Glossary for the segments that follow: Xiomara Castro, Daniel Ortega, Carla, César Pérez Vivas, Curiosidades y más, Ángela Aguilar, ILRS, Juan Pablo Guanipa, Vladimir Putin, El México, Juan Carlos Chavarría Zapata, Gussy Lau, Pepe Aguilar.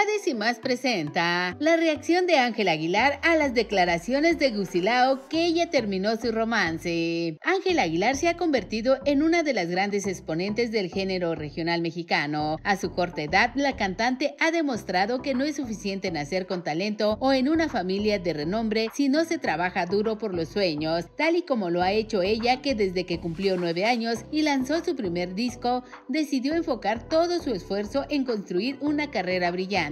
Curiosidades y más presenta la reacción de Ángela Aguilar a las declaraciones de Gussy Lau que ella terminó su romance. Ángela Aguilar se ha convertido en una de las grandes exponentes del género regional mexicano. A su corta edad, la cantante ha demostrado que no es suficiente nacer con talento o en una familia de renombre si no se trabaja duro por los sueños, tal y como lo ha hecho ella, que desde que cumplió 9 años y lanzó su primer disco, decidió enfocar todo su esfuerzo en construir una carrera brillante.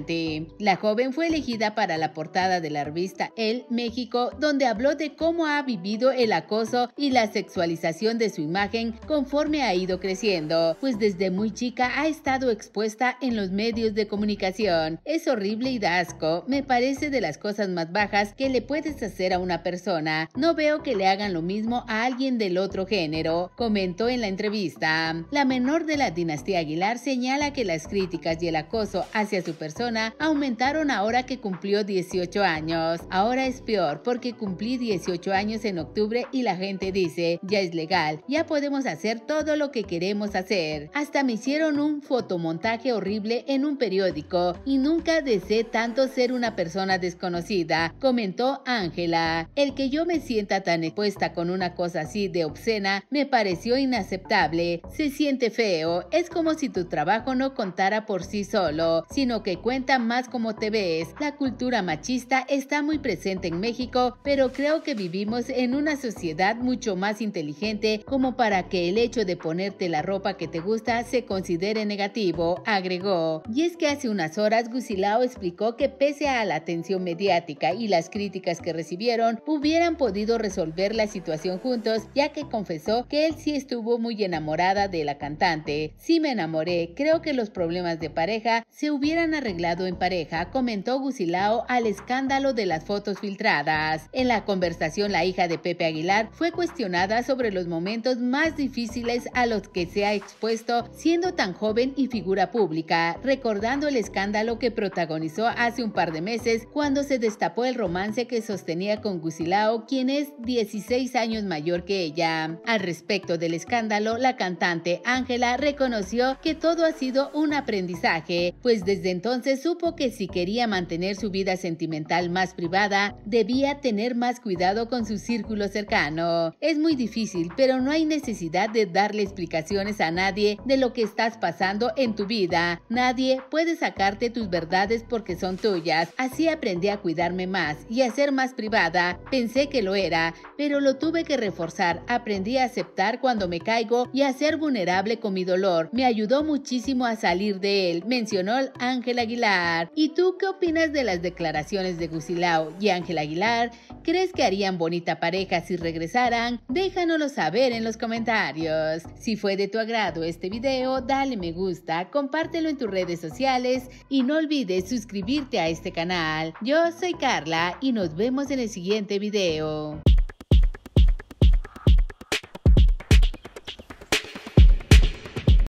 La joven fue elegida para la portada de la revista El México, donde habló de cómo ha vivido el acoso y la sexualización de su imagen conforme ha ido creciendo, pues desde muy chica ha estado expuesta en los medios de comunicación. Es horrible y da asco, me parece de las cosas más bajas que le puedes hacer a una persona. No veo que le hagan lo mismo a alguien del otro género, comentó en la entrevista. La menor de la dinastía Aguilar señala que las críticas y el acoso hacia su persona aumentaron ahora que cumplió 18 años. Ahora es peor porque cumplí 18 años en octubre y la gente dice, ya es legal, ya podemos hacer todo lo que queremos hacer. Hasta me hicieron un fotomontaje horrible en un periódico y nunca deseé tanto ser una persona desconocida, comentó Ángela. El que yo me sienta tan expuesta con una cosa así de obscena me pareció inaceptable. Se siente feo, es como si tu trabajo no contara por sí solo, sino que cuenta más como te ves. La cultura machista está muy presente en México, pero creo que vivimos en una sociedad mucho más inteligente como para que el hecho de ponerte la ropa que te gusta se considere negativo, agregó. Y es que hace unas horas Gussy Lau explicó que pese a la atención mediática y las críticas que recibieron, hubieran podido resolver la situación juntos, ya que confesó que él sí estuvo muy enamorada de la cantante. Sí me enamoré, creo que los problemas de pareja se hubieran arreglado en pareja, comentó Gussy Lau al escándalo de las fotos filtradas. En la conversación, la hija de Pepe Aguilar fue cuestionada sobre los momentos más difíciles a los que se ha expuesto siendo tan joven y figura pública, recordando el escándalo que protagonizó hace un par de meses cuando se destapó el romance que sostenía con Gussy Lau, quien es 16 años mayor que ella. Al respecto del escándalo, la cantante Ángela reconoció que todo ha sido un aprendizaje, pues desde entonces supo que si quería mantener su vida sentimental más privada, debía tener más cuidado con su círculo cercano. Es muy difícil, pero no hay necesidad de darle explicaciones a nadie de lo que estás pasando en tu vida. Nadie puede sacarte tus verdades porque son tuyas. Así aprendí a cuidarme más y a ser más privada. Pensé que lo era, pero lo tuve que reforzar. Aprendí a aceptar cuando me caigo y a ser vulnerable con mi dolor. Me ayudó muchísimo a salir de él, mencionó Ángela Aguilar. ¿Y tú qué opinas de las declaraciones de Gussy Lau y Ángela Aguilar? ¿Crees que harían bonita pareja si regresaran? Déjanoslo saber en los comentarios. Si fue de tu agrado este video, dale me gusta, compártelo en tus redes sociales y no olvides suscribirte a este canal. Yo soy Carla y nos vemos en el siguiente video.